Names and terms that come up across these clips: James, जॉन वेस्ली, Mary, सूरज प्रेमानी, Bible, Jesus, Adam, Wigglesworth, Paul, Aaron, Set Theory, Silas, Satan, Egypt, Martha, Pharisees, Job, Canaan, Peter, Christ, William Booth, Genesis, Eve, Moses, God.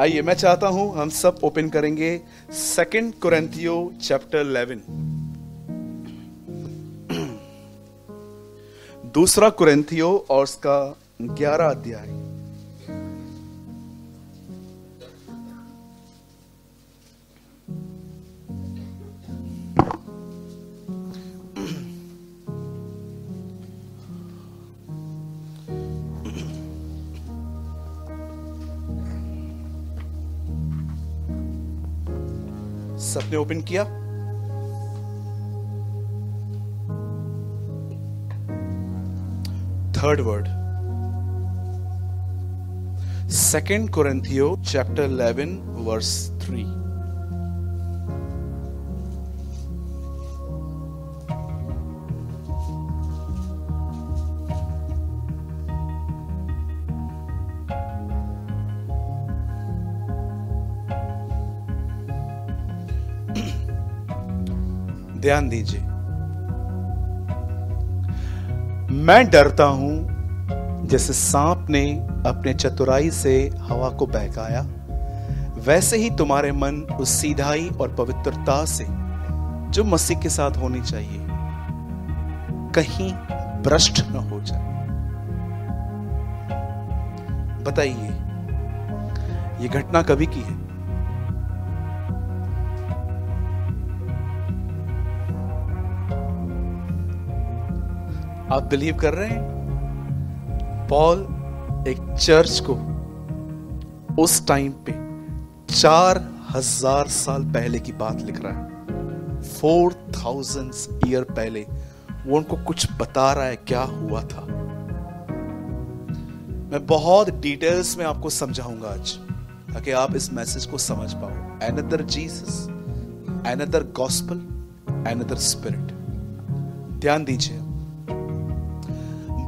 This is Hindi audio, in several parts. आइए मैं चाहता हूं हम सब ओपन करेंगे सेकंड कुरिन्थियो चैप्टर 11, दूसरा कुरिन्थियो और उसका 11 अध्याय। सबने ओपन किया? Third word, second कुरिन्थियो chapter 11 verse 3। ध्यान दीजिए, मैं डरता हूं जैसे सांप ने अपने चतुराई से हवा को बहकाया, वैसे ही तुम्हारे मन उस सीधाई और पवित्रता से जो मसीह के साथ होनी चाहिए कहीं भ्रष्ट न हो जाए। बताइए ये घटना कभी की है? आप बिलीव कर रहे हैं? पॉल एक चर्च को उस टाइम पे 4,000 साल पहले की बात लिख रहा है, 4,000 ईयर पहले वो उनको कुछ बता रहा है क्या हुआ था। मैं बहुत डिटेल्स में आपको समझाऊंगा आज ताकि आप इस मैसेज को समझ पाओ। Another Jesus, another gospel, another spirit. ध्यान दीजिए,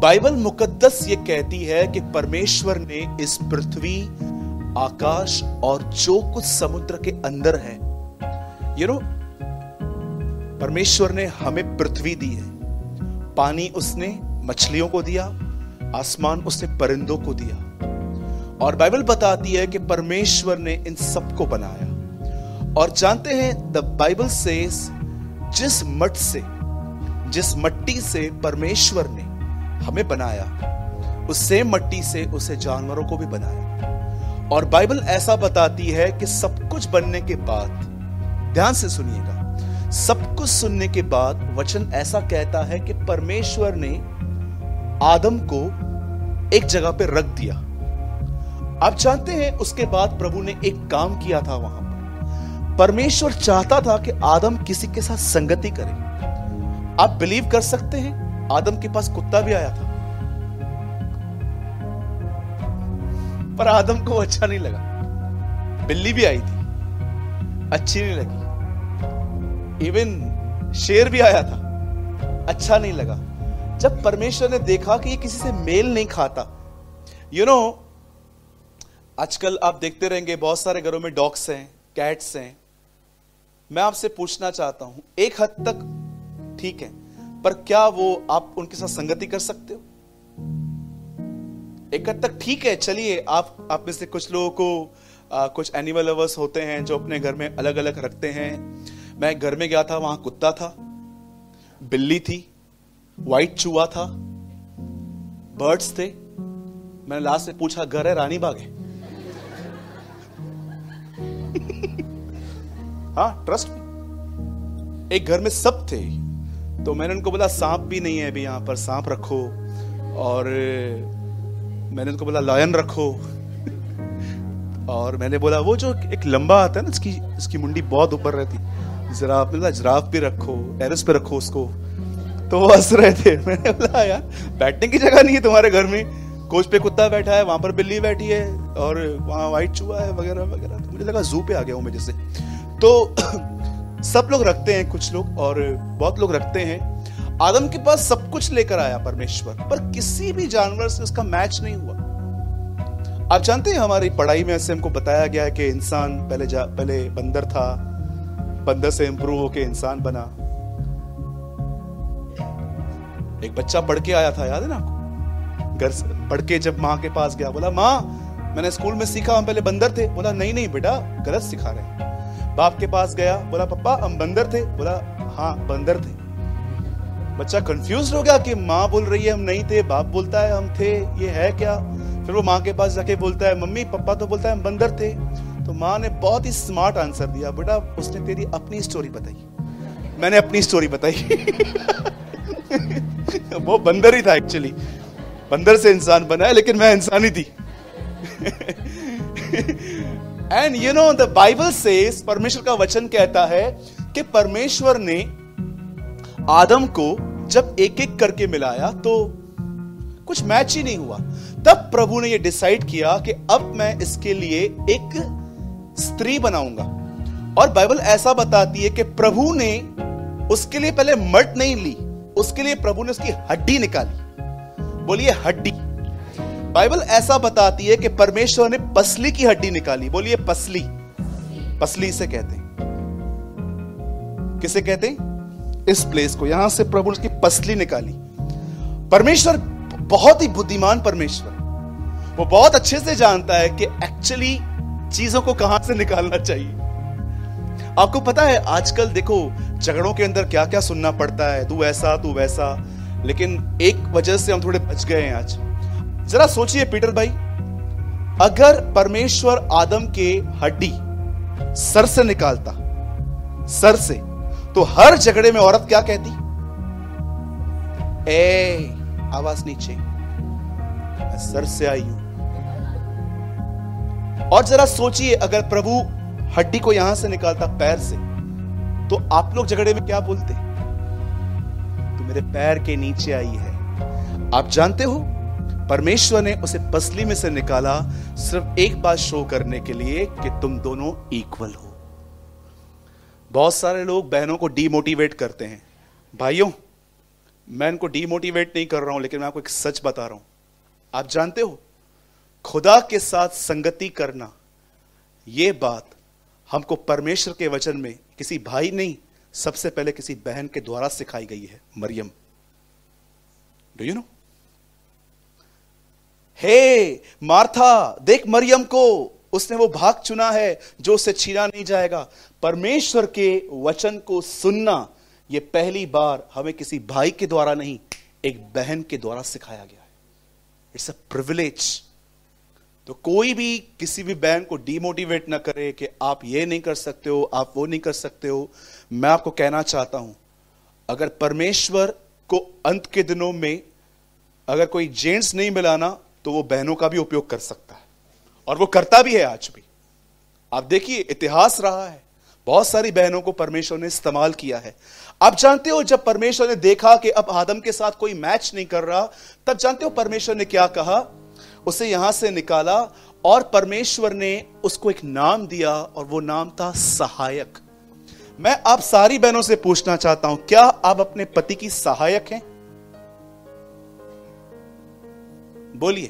बाइबल मुकद्दस ये कहती है कि परमेश्वर ने इस पृथ्वी, आकाश और जो कुछ समुद्र के अंदर है, यू नो, परमेश्वर ने हमें पृथ्वी दी है, पानी उसने मछलियों को दिया, आसमान उसने परिंदों को दिया, और बाइबल बताती है कि परमेश्वर ने इन सबको बनाया। और जानते हैं, द बाइबल सेज जिस मट्टी से परमेश्वर ने हमें बनाया, उस सेम मट्टी से उसे जानवरों को भी बनाया। और बाइबल ऐसा बताती है कि सब कुछ बनने के बाद, ध्यान से सुनिएगा, सब कुछ सुनने के बाद वचन ऐसा कहता है कि परमेश्वर ने आदम को एक जगह पे रख दिया। आप जानते हैं उसके बाद प्रभु ने एक काम किया था वहां पर। परमेश्वर चाहता था कि आदम किसी के साथ संगति करे। आप बिलीव कर सकते हैं, आदम के पास कुत्ता भी आया था पर आदम को अच्छा नहीं लगा। बिल्ली भी आई थी, अच्छी नहीं लगी। इवन शेर भी आया था, अच्छा नहीं लगा। जब परमेश्वर ने देखा कि ये किसी से मेल नहीं खाता, आजकल आप देखते रहेंगे बहुत सारे घरों में डॉग्स हैं, कैट्स हैं। मैं आपसे पूछना चाहता हूं, एक हद तक ठीक है, पर क्या वो आप उनके साथ संगति कर सकते हो? एक हद तक ठीक है, चलिए आप में से कुछ लोगों को कुछ एनिमल लवर्स होते हैं जो अपने घर में अलग अलग रखते हैं। मैं घर में गया था, वहां कुत्ता था, बिल्ली थी, व्हाइट चूहा था, बर्ड्स थे। मैंने लास्ट में पूछा, घर है रानी बाग है? हाँ, ट्रस्ट मी, एक घर में सब थे। तो मैंने उनको बोला सांप भी नहीं है अभी यहाँ पर, सांप रखो। और मैंने उनको बोला लायन रखो। और मैंने बोला वो जो एक लंबा आता है ना, इसकी मुंडी बहुत ऊपर रहती, जिराफ। बोला जिराफ भी रखो, टेरेस पे रखो उसको। तो वो हंस रहे थे। मैंने बोला यार बैठने की जगह नहीं है तुम्हारे घर में, कोच पे कुत्ता बैठा है, वहां पर बिल्ली बैठी है, और वहाँ व्हाइट चूहा है, वगैरह वगैरह। तो मुझे लगा जू पे आ गया हूँ मैं जैसे। तो सब लोग रखते हैं, कुछ लोग और बहुत लोग रखते हैं। आदम के पास सब कुछ लेकर आया परमेश्वर, पर किसी भी जानवर से उसका मैच नहीं हुआ। आप जानते हैं हमारी पढ़ाई में ऐसे हमको बताया गया है कि इंसान पहले बंदर था, बंदर से इंप्रूव होके इंसान बना। एक बच्चा पढ़ के आया था, याद है ना आपको, घर पढ़ के जब माँ के पास गया, बोला माँ मैंने स्कूल में सीखा हम पहले बंदर थे। बोला नहीं नहीं बेटा, गलत सिखा रहे हैं। बाप के पास गया, बोला पापा हम बंदर थे। बोला हाँ बंदर थे। बच्चा कंफ्यूज हो गया कि माँ बोल रही है हम नहीं थे, बाप बोलता है हम थे, ये है क्या। फिर वो माँ के पास जाके बोलता है मम्मी पापा तो बोलता है हम बंदर थे। तो माँ ने बहुत ही स्मार्ट आंसर दिया, बेटा उसने तेरी अपनी स्टोरी बताई, मैंने अपनी स्टोरी बताई। वो बंदर ही था एक्चुअली, बंदर से इंसान बना है, लेकिन मैं इंसान ही थी। And you know the Bible says, परमेश्वर का वचन कहता है कि परमेश्वर ने आदम को जब एक एक करके मिलाया तो कुछ मैच ही नहीं हुआ। तब प्रभु ने ये डिसाइड किया कि अब मैं इसके लिए एक स्त्री बनाऊंगा। और बाइबल ऐसा बताती है कि प्रभु ने उसके लिए पहले मर्द नहीं ली, उसके लिए प्रभु ने उसकी हड्डी निकाली। बोलिए हड्डी। बाइबल ऐसा बताती है कि परमेश्वर ने पसली की हड्डी निकाली। बोलिए पसली। पसली इसे कहते हैं, किसे कहते हैं इस प्लेस को। यहां से प्रभु उसकी पसली निकाली। परमेश्वर बहुत ही बुद्धिमान परमेश्वर, वो बहुत अच्छे से जानता है कि एक्चुअली चीजों को कहां से निकालना चाहिए। आपको पता है आजकल देखो झगड़ों के अंदर क्या क्या सुनना पड़ता है, तू ऐसा तू वैसा। लेकिन एक वजह से हम थोड़े बच गए हैं आज। जरा सोचिए पीटर भाई, अगर परमेश्वर आदम के हड्डी सर से निकालता, सर से, तो हर झगड़े में औरत क्या कहती, ए आवाज नीचे, मैं सर से आई हूं। और जरा सोचिए अगर प्रभु हड्डी को यहां से निकालता पैर से, तो आप लोग झगड़े में क्या बोलते, तू मेरे पैर के नीचे आई है। आप जानते हो परमेश्वर ने उसे पसली में से निकाला सिर्फ एक बात शो करने के लिए कि तुम दोनों इक्वल हो। बहुत सारे लोग बहनों को डीमोटिवेट करते हैं। भाइयों मैं इनको डीमोटिवेट नहीं कर रहा हूं, लेकिन मैं आपको एक सच बता रहा हूं। आप जानते हो खुदा के साथ संगति करना, यह बात हमको परमेश्वर के वचन में किसी भाई नहीं, सबसे पहले किसी बहन के द्वारा सिखाई गई है, मरियम। डू यू नो, हे मार्था देख मरियम को, उसने वो भाग चुना है जो उसे छीना नहीं जाएगा। परमेश्वर के वचन को सुनना ये पहली बार हमें किसी भाई के द्वारा नहीं, एक बहन के द्वारा सिखाया गया है। It's a privilege. तो कोई भी किसी भी बहन को डीमोटिवेट ना करे कि आप ये नहीं कर सकते हो, आप वो नहीं कर सकते हो। मैं आपको कहना चाहता हूं, अगर परमेश्वर को अंत के दिनों में अगर कोई जेंट्स नहीं मिलाना तो वो बहनों का भी उपयोग कर सकता है, और वो करता भी है आज भी। आप देखिए इतिहास रहा है, बहुत सारी बहनों को परमेश्वर ने इस्तेमाल किया है। आप जानते हो जब परमेश्वर ने देखा कि अब आदम के साथ कोई मैच नहीं कर रहा, तब जानते हो परमेश्वर ने क्या कहा, उसे यहां से निकाला और परमेश्वर ने उसको एक नाम दिया और वो नाम था सहायक। मैं आप सारी बहनों से पूछना चाहता हूं, क्या आप अपने पति की सहायक हैं? बोलिए,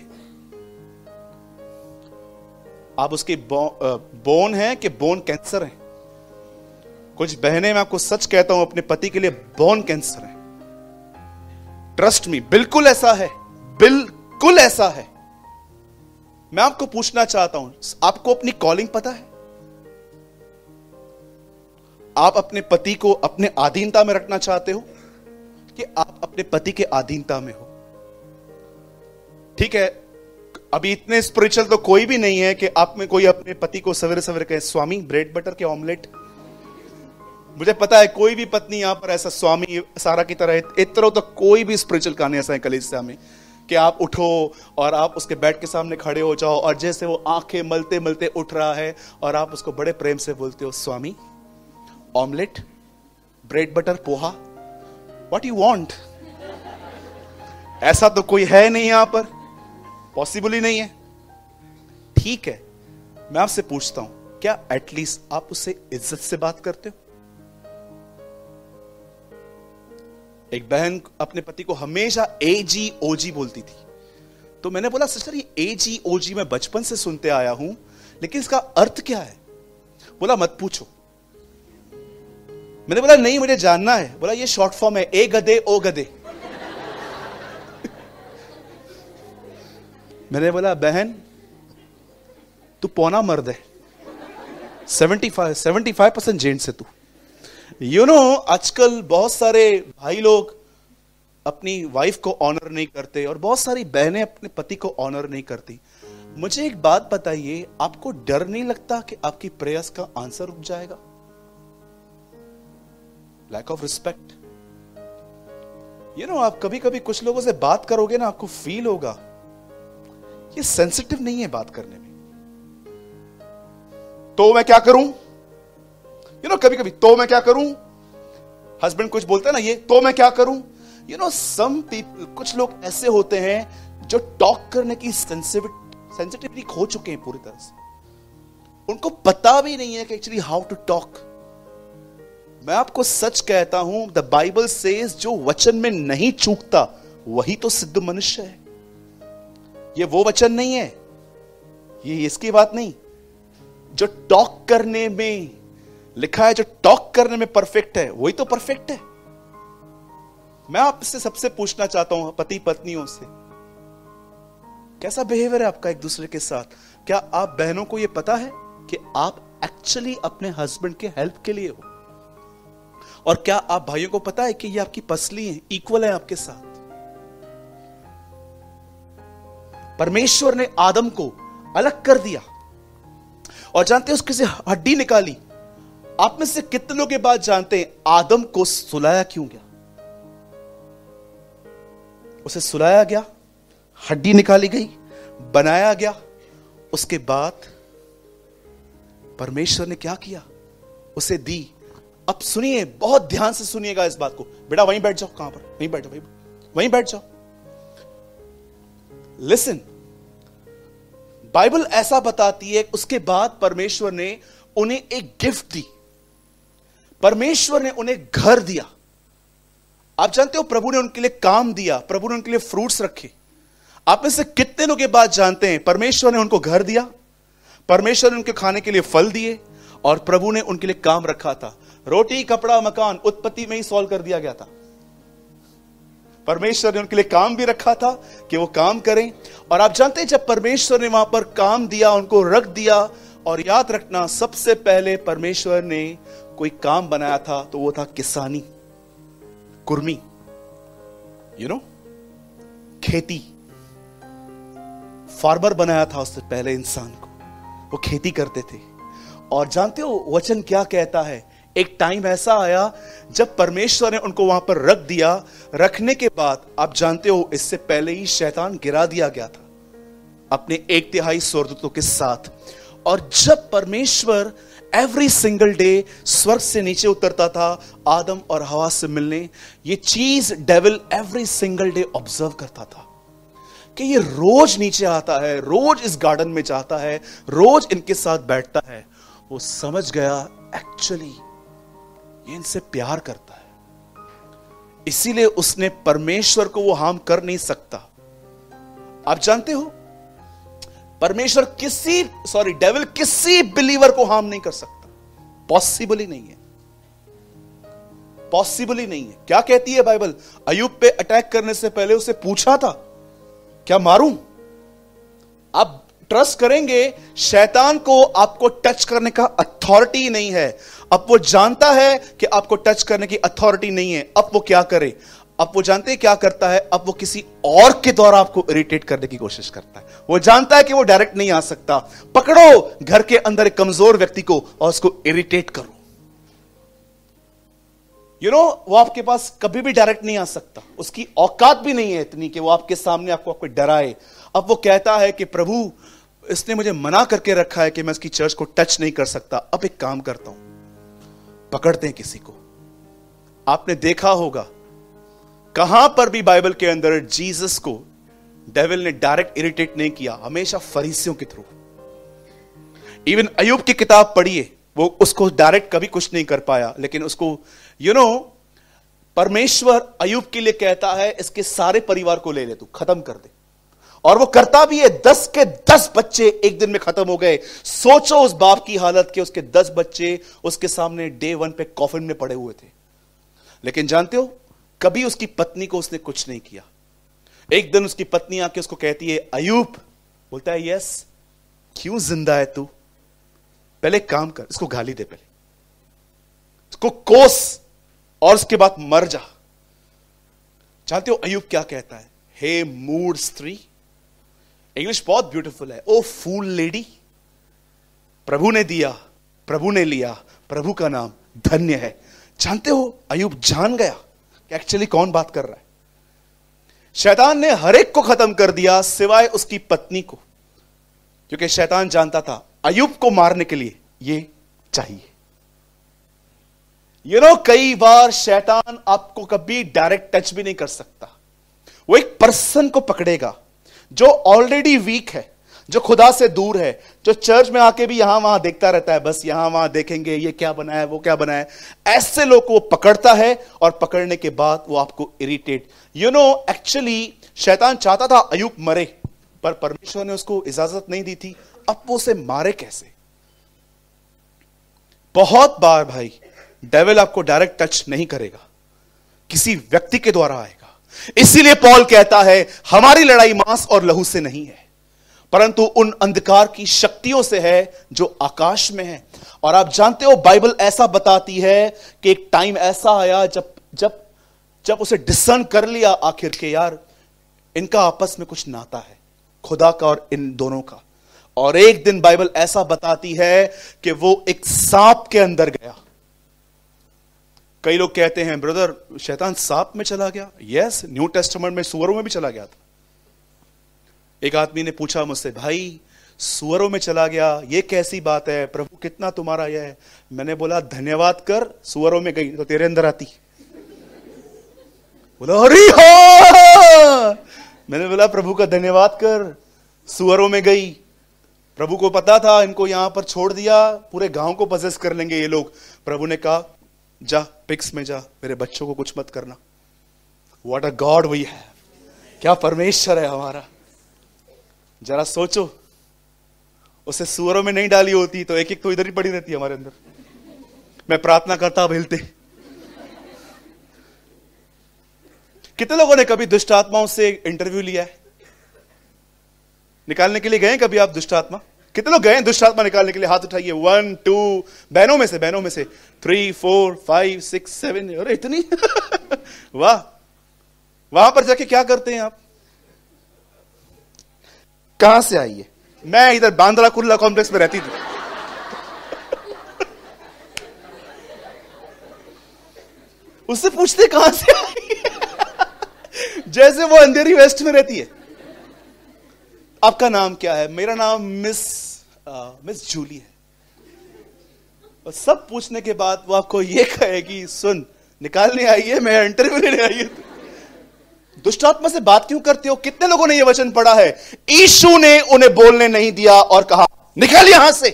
आप उसके बोन हैं कि बोन कैंसर हैं? कुछ बहनें, मैं आपको सच कहता हूं, अपने पति के लिए बोन कैंसर हैं। ट्रस्ट मी, बिल्कुल ऐसा है, बिल्कुल ऐसा है। मैं आपको पूछना चाहता हूं, आपको अपनी कॉलिंग पता है? आप अपने पति को अपने अधीनता में रखना चाहते हो कि आप अपने पति के अधीनता में हो? ठीक है, अभी इतने स्पिरिचुअल तो कोई भी नहीं है कि आप में कोई अपने पति को सवेरे सवेरे कहे स्वामी ब्रेड बटर के ऑमलेट। मुझे पता है कोई भी पत्नी यहां पर ऐसा स्वामी सारा की तरह इतरो तो कोई भी स्पिरिचुअल कहानी ऐसा है कलीसिया में कि आप उठो और आप उसके बेड के सामने खड़े हो जाओ और जैसे वो आंखें मलते मलते उठ रहा है और आप उसको बड़े प्रेम से बोलते हो स्वामी omelette bread butter poha what you want. ऐसा तो कोई है नहीं यहां पर, पॉसिबल ही नहीं है। ठीक है, मैं आपसे पूछता हूं, क्या एटलीस्ट आप उससे इज्जत से बात करते हो? एक बहन अपने पति को हमेशा AGOG बोलती थी, तो मैंने बोला सिस्टर ये AGOG मैं बचपन से सुनते आया हूं, लेकिन इसका अर्थ क्या है? बोला मत पूछो। मैंने बोला नहीं मुझे जानना है। बोला ये शॉर्ट फॉर्म है, ए गधे ओ गधे। मैंने बोला बहन तू पौना मर्द है, 75% जेंट्स है तू। यू नो आजकल बहुत सारे भाई लोग अपनी वाइफ को ऑनर नहीं करते और बहुत सारी बहनें अपने पति को ऑनर नहीं करती। मुझे एक बात बताइए, आपको डर नहीं लगता कि आपकी प्रेयर्स का आंसर रुक जाएगा? Lack of respect. You know आप कभी कभी कुछ लोगों से बात करोगे ना, आपको फील होगा ये सेंसिटिव नहीं है बात करने में, तो मैं क्या करूं? यू नो कभी कभी तो मैं क्या करूं, हस्बैंड कुछ बोलता है ना, ये तो मैं क्या करूं। यू नो सम पीपल, कुछ लोग ऐसे होते हैं जो टॉक करने की सेंसिटिविटी खो चुके हैं पूरी तरह से। उनको पता भी नहीं है कि एक्चुअली हाउ टू टॉक। मैं आपको सच कहता हूं, द बाइबल सेज जो वचन में नहीं चूकता वही तो सिद्ध मनुष्य है। ये वो वचन नहीं है, ये इसकी बात नहीं जो टॉक करने में लिखा है, जो टॉक करने में परफेक्ट है वही तो परफेक्ट है। मैं आपसे सबसे पूछना चाहता हूं, पति पत्नियों से, कैसा बिहेवियर है आपका एक दूसरे के साथ? क्या आप बहनों को यह पता है कि आप एक्चुअली अपने हस्बैंड के हेल्प के लिए हो? और क्या आप भाइयों को पता है कि ये आपकी पसली है, इक्वल है आपके साथ? परमेश्वर ने आदम को अलग कर दिया और जानते हैं उसके से हड्डी निकाली। आप में से कितने लोग के बाद जानते हैं आदम को सुलाया क्यों गया? उसे सुलाया गया, हड्डी निकाली गई, बनाया गया। उसके बाद परमेश्वर ने क्या किया? उसे दी। अब सुनिए, बहुत ध्यान से सुनिएगा इस बात को। बेटा वहीं बैठ जाओ, कहां पर? वहीं बैठ जाओ, वहीं बैठ जाओ। लिसन, बाइबल ऐसा बताती है उसके बाद परमेश्वर ने उन्हें एक गिफ्ट दी, परमेश्वर ने उन्हें घर दिया। आप जानते हो प्रभु ने उनके लिए काम दिया, प्रभु ने उनके लिए फ्रूट्स रखे। आप में से कितने लोग ये बात जानते हैं? परमेश्वर ने उनको घर दिया, परमेश्वर ने उनके खाने के लिए फल दिए और प्रभु ने उनके लिए काम रखा था। रोटी कपड़ा मकान उत्पत्ति में ही सॉल्व कर दिया गया था। परमेश्वर ने उनके लिए काम भी रखा था कि वो काम करें। और आप जानते हैं जब परमेश्वर ने वहां पर काम दिया, उनको रख दिया, और याद रखना सबसे पहले परमेश्वर ने कोई काम बनाया था तो वो था किसानी, कुर्मी, यू नो खेती। फार्मर बनाया था उससे पहले इंसान को, वो खेती करते थे। और जानते हो वचन क्या कहता है? एक टाइम ऐसा आया जब परमेश्वर ने उनको वहां पर रख दिया। रखने के बाद आप जानते हो इससे पहले ही शैतान गिरा दिया गया था अपने 1/3 स्वर्गदूतों के साथ। और जब परमेश्वर एवरी सिंगल डे स्वर्ग से नीचे उतरता था आदम और हवा से मिलने, ये चीज devil every single day observe करता था कि ये रोज नीचे आता है, रोज इस गार्डन में जाता है, रोज इनके साथ बैठता है। वो समझ गया एक्चुअली ये इनसे प्यार करता है, इसीलिए उसने परमेश्वर को वो हार्म कर नहीं सकता। आप जानते हो परमेश्वर डेविल किसी बिलीवर को हार्म नहीं कर सकता, पॉसिबल ही नहीं है, पॉसिबल ही नहीं है। क्या कहती है बाइबल? अय्यूब पे अटैक करने से पहले उसे पूछा था क्या मारूं? आप ट्रस्ट करेंगे शैतान को, आपको टच करने का अथॉरिटी नहीं है। अब वो जानता है कि आपको टच करने की अथॉरिटी नहीं है, अब वो क्या करे? अब वो जानते हैं क्या करता है, अब वो किसी और के द्वारा आपको इरिटेट करने की कोशिश करता है। वो जानता है कि वो डायरेक्ट नहीं आ सकता, पकड़ो घर के अंदर एक कमजोर व्यक्ति को और उसको इरिटेट करो। वो आपके पास कभी भी डायरेक्ट नहीं आ सकता, उसकी औकात भी नहीं है इतनी कि वो आपके सामने आपको डराए। अब वो कहता है कि प्रभु इसने मुझे मना करके रखा है कि मैं इसकी चर्च को टच नहीं कर सकता, अब एक काम करता हूं, पकड़ते हैं किसी को। आपने देखा होगा कहां पर भी बाइबल के अंदर जीसस को डेविल ने डायरेक्ट इरिटेट नहीं किया, हमेशा फरीसियों के थ्रू। इवन अय्यूब की किताब पढ़िए, वो उसको डायरेक्ट कभी कुछ नहीं कर पाया, लेकिन उसको परमेश्वर अय्यूब के लिए कहता है इसके सारे परिवार को ले ले, तू खत्म कर दे। और वो करता भी है, 10 के 10 बच्चे एक दिन में खत्म हो गए। सोचो उस बाप की हालत के उसके 10 बच्चे उसके सामने day 1 पे कॉफिन में पड़े हुए थे। लेकिन जानते हो कभी उसकी पत्नी को उसने कुछ नहीं किया। एक दिन उसकी पत्नी आके उसको कहती है अय्यूब, बोलता है यस, क्यों जिंदा है तू? पहले काम कर, इसको गाली दे, पहले इसको कोस और उसके बाद मर जा। जानते हो अय्यूब क्या कहता है? हे मूड स्त्री, इंग्लिश बहुत ब्यूटीफुल है, ओ फूल लेडी, प्रभु ने दिया, प्रभु ने लिया, प्रभु का नाम धन्य है। जानते हो अय्यूब जान गया कि एक्चुअली कौन बात कर रहा है। शैतान ने हर एक को खत्म कर दिया सिवाय उसकी पत्नी को, क्योंकि शैतान जानता था अय्यूब को मारने के लिए ये चाहिए। यू नो, कई बार शैतान आपको कभी डायरेक्ट टच भी नहीं कर सकता। वो एक पर्सन को पकड़ेगा जो ऑलरेडी वीक है, जो खुदा से दूर है, जो चर्च में आके भी यहां वहां देखता रहता है, बस यहां वहां देखेंगे ये क्या बना है, वो क्या बना है। ऐसे लोग को वो पकड़ता है और पकड़ने के बाद वो आपको इरिटेट, यू नो, एक्चुअली शैतान चाहता था अय्यूब मरे, पर परमेश्वर ने उसको इजाजत नहीं दी थी। अब वो उसे मारे कैसे? बहुत बार भाई डेविल आपको डायरेक्ट टच नहीं करेगा, किसी व्यक्ति के द्वारा आएगा। इसीलिए पॉल कहता है हमारी लड़ाई मांस और लहू से नहीं है, परंतु उन अंधकार की शक्तियों से है जो आकाश में है। और आप जानते हो बाइबल ऐसा बताती है कि एक टाइम ऐसा आया जब जब जब उसे डिसर्न कर लिया आखिर के, यार इनका आपस में कुछ नाता है, खुदा का और इन दोनों का। और एक दिन बाइबल ऐसा बताती है कि वो एक सांप के अंदर गया। कई लोग कहते हैं ब्रदर शैतान सांप में चला गया। यस, न्यू टेस्टामेंट में सुअरों में भी चला गया था। एक आदमी ने पूछा मुझसे, भाई सुअरों में चला गया, ये कैसी बात है, प्रभु कितना तुम्हारा यह है। मैंने बोला धन्यवाद कर, सुअरों में गई तो तेरे अंदर आती। बोला अरे हाँ। मैंने बोला प्रभु का धन्यवाद कर, सुअरों में गई। प्रभु को पता था इनको यहां पर छोड़ दिया पूरे गांव को पजेस कर लेंगे ये लोग। प्रभु ने कहा जा पिक्स में जा, मेरे बच्चों को कुछ मत करना। What a God we have, क्या परमेश्वर है हमारा। जरा सोचो, उसे सुअरों में नहीं डाली होती तो एक एक तो इधर ही पड़ी रहती हमारे अंदर। मैं प्रार्थना करता अब हिलते। कितने लोगों ने कभी दुष्ट आत्माओं से इंटरव्यू लिया है? निकालने के लिए गए कभी आप दुष्ट आत्मा? कितने लोग गए दुष्ट आत्मा निकालने के लिए? हाथ उठाइए। 1 2 बहनों में से 3 4 5 6 7। अरे इतनी वाह। वहां पर जाके क्या करते हैं आप? कहां से आई है? मैं इधर बांद्रा कुर्ला कॉम्प्लेक्स में रहती थी। उससे पूछते कहां से आई है? जैसे वो अंधेरी वेस्ट में रहती है। आपका नाम क्या है? मेरा नाम मिस जूली है। और सब पूछने के बाद वो आपको ये कहेगी सुन निकालने आई है, मैं इंटरव्यू लेने आई हूं। दुष्ट आत्मा से बात क्यों करते हो? कितने लोगों ने ये वचन पढ़ा है? यीशु ने उन्हें बोलने नहीं दिया और कहा निकल यहां से।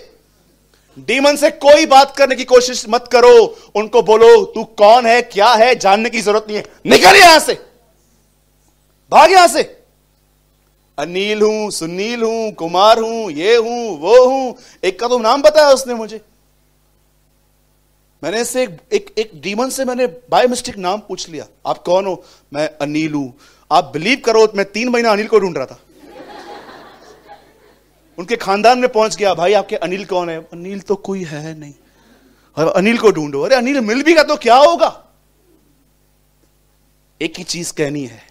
डीमन से कोई बात करने की कोशिश मत करो, उनको बोलो तू कौन है क्या है जानने की जरूरत नहीं है, निकल यहां से, भाग यहां से। अनिल हूं, सुनील हूं, कुमार हूं, ये हूं, वो हूं। एक का तो नाम बताया उसने मुझे। मैंने इससे एक डीमन से मैंने बाय मिस्टेक नाम पूछ लिया। आप कौन हो? मैं अनिल हूं। आप बिलीव करो मैं 3 महीना अनिल को ढूंढ रहा था। उनके खानदान में पहुंच गया, भाई आपके अनिल कौन है? अनिल तो कोई है नहीं। अरे अनिल को ढूंढो। अरे अनिल मिल भी गया तो क्या होगा? एक ही चीज कहनी है,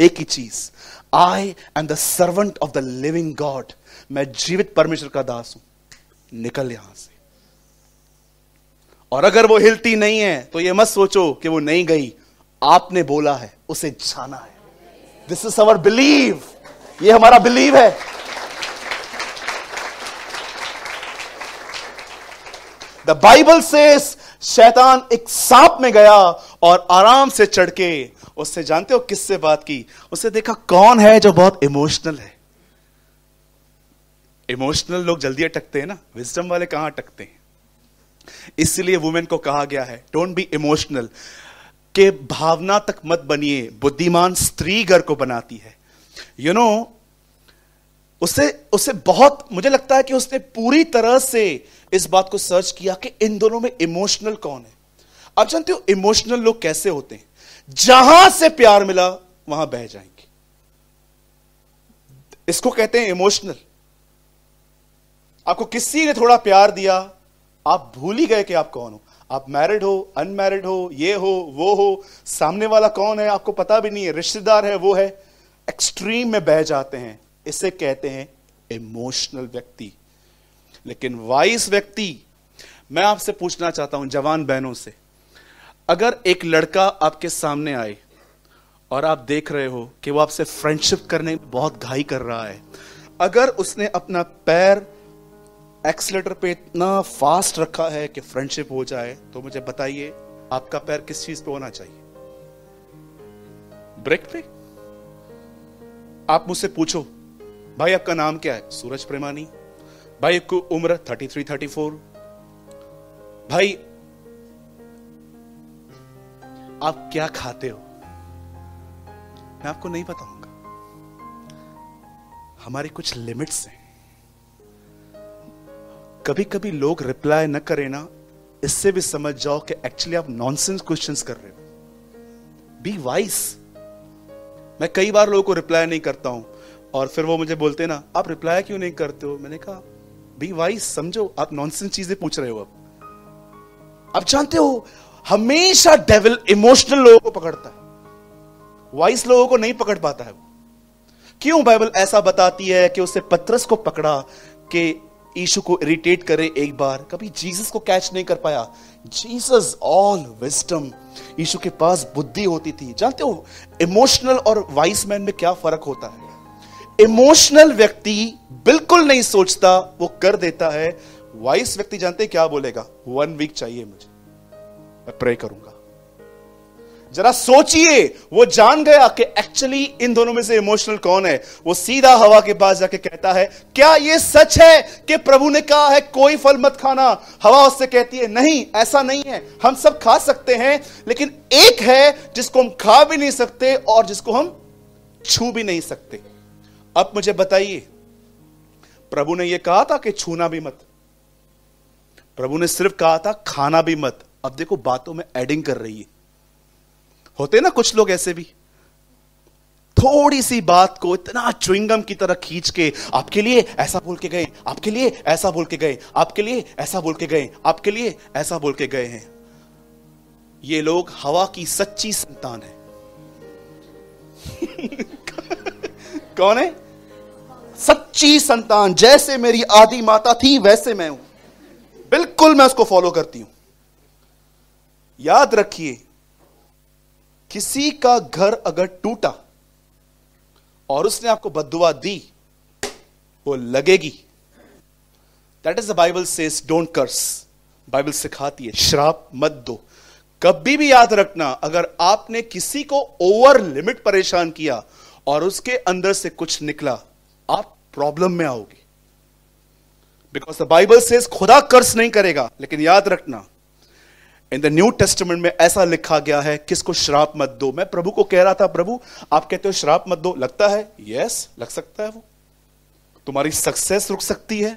एक ही चीज, I am the servant of the living God. मैं जीवित परमेश्वर का दास हूं, निकल यहां से। और अगर वो हिलती नहीं है तो ये मत सोचो कि वो नहीं गई, आपने बोला है उसे जाना है। दिस इज अवर बिलीव, ये हमारा बिलीव है। द बाइबल सेज शैतान एक सांप में गया और आराम से चढ़ के उससे जानते हो किससे बात की? उससे देखा कौन है जो बहुत इमोशनल है। इमोशनल लोग जल्दी अटकते हैं ना, विजडम वाले कहां अटकते हैं। इसलिए वुमेन को कहा गया है डोंट बी इमोशनल, के भावना तक मत बनिए, बुद्धिमान स्त्री घर को बनाती है। यू नो उसे बहुत, मुझे लगता है कि उसने पूरी तरह से इस बात को सर्च किया कि इन दोनों में इमोशनल कौन है। आप जानते हो इमोशनल लोग कैसे होते हैं? जहां से प्यार मिला वहां बह जाएंगे, इसको कहते हैं इमोशनल। आपको किसी ने थोड़ा प्यार दिया, आप भूल ही गए कि आप कौन हो। आप मैरिड हो, अनमैरिड हो, ये हो, वो हो, सामने वाला कौन है आपको पता भी नहीं है, रिश्तेदार है, वो है, एक्सट्रीम में बह जाते हैं। इसे कहते हैं इमोशनल व्यक्ति। लेकिन वाइस व्यक्ति, मैं आपसे पूछना चाहता हूं जवान बहनों से, अगर एक लड़का आपके सामने आए और आप देख रहे हो कि वो आपसे फ्रेंडशिप करने में बहुत घाई कर रहा है, अगर उसने अपना पैर एक्सलेटर पे इतना फास्ट रखा है कि फ्रेंडशिप हो जाए, तो मुझे बताइए आपका पैर किस चीज पे होना चाहिए? ब्रेक पे। आप मुझसे पूछो, भाई आपका नाम क्या है? सूरज प्रेमानी। भाई आपको उम्र 33-34। भाई आप क्या खाते हो? मैं आपको नहीं बताऊंगा। हमारी कुछ लिमिट्स हैं। कभी कभी लोग रिप्लाई न करें ना, इससे भी समझ जाओ कि एक्चुअली आप नॉनसेंस क्वेश्चंस कर रहे हो। Be wise. मैं कई बार लोगों को रिप्लाई नहीं करता हूं और फिर वो मुझे बोलते ना, आप रिप्लाई क्यों नहीं करते हो? मैंने कहा बी वाइज, समझो आप नॉनसेंस चीजें पूछ रहे हो। आप जानते हो हमेशा डेविल इमोशनल लोगों को पकड़ता है, वाइस लोगों को नहीं पकड़ पाता है। क्यों बाइबल ऐसा बताती है कि उसने पतरस को पकड़ा कि यीशु को इरिटेट करे एक बार, कभी जीसस को कैच नहीं कर पाया। जीसस ऑल विजडम, यीशु के पास बुद्धि होती थी। जानते हो इमोशनल और वाइस मैन में क्या फर्क होता है? इमोशनल व्यक्ति बिल्कुल नहीं सोचता, वो कर देता है। वाइस व्यक्ति जानते क्या बोलेगा? 1 वीक चाहिए मुझे, मैं प्रे करूंगा। जरा सोचिए, वो जान गया कि एक्चुअली इन दोनों में से इमोशनल कौन है। वो सीधा हवा के पास जाके कहता है, क्या ये सच है कि प्रभु ने कहा है कोई फल मत खाना? हवा उससे कहती है नहीं, ऐसा नहीं है, हम सब खा सकते हैं, लेकिन एक है जिसको हम खा भी नहीं सकते और जिसको हम छू भी नहीं सकते। अब मुझे बताइए, प्रभु ने यह कहा था कि छूना भी मत, प्रभु ने सिर्फ कहा था खाना भी मत। अब देखो बातों में एडिंग कर रही है। होते ना कुछ लोग ऐसे भी, थोड़ी सी बात को इतना च्युइंगम की तरह खींच के आपके लिए ऐसा बोल के गए, आपके लिए ऐसा बोल के गए, आपके लिए ऐसा बोल के गए, आपके लिए ऐसा बोल के गए हैं। ये लोग हवा की सच्ची संतान है। कौन है सच्ची संतान? जैसे मेरी आदि माता थी वैसे मैं हूं, बिल्कुल मैं उसको फॉलो करती हूं। याद रखिए, किसी का घर अगर टूटा और उसने आपको बद्दुआ दी, वो लगेगी। That is the Bible says, don't curse. Bible सिखाती है श्राप मत दो। कभी भी याद रखना, अगर आपने किसी को ओवर लिमिट परेशान किया और उसके अंदर से कुछ निकला, आप प्रॉब्लम में आओगे। बिकॉज द बाइबल सेज खुदा कर्स नहीं करेगा। लेकिन याद रखना, इन द न्यू टेस्टामेंट में ऐसा लिखा गया है, किसको श्राप मत दो। मैं प्रभु को कह रहा था, प्रभु आप कहते हो श्राप मत दो, लगता है यस, लग सकता है। वो तुम्हारी सक्सेस रुक सकती है,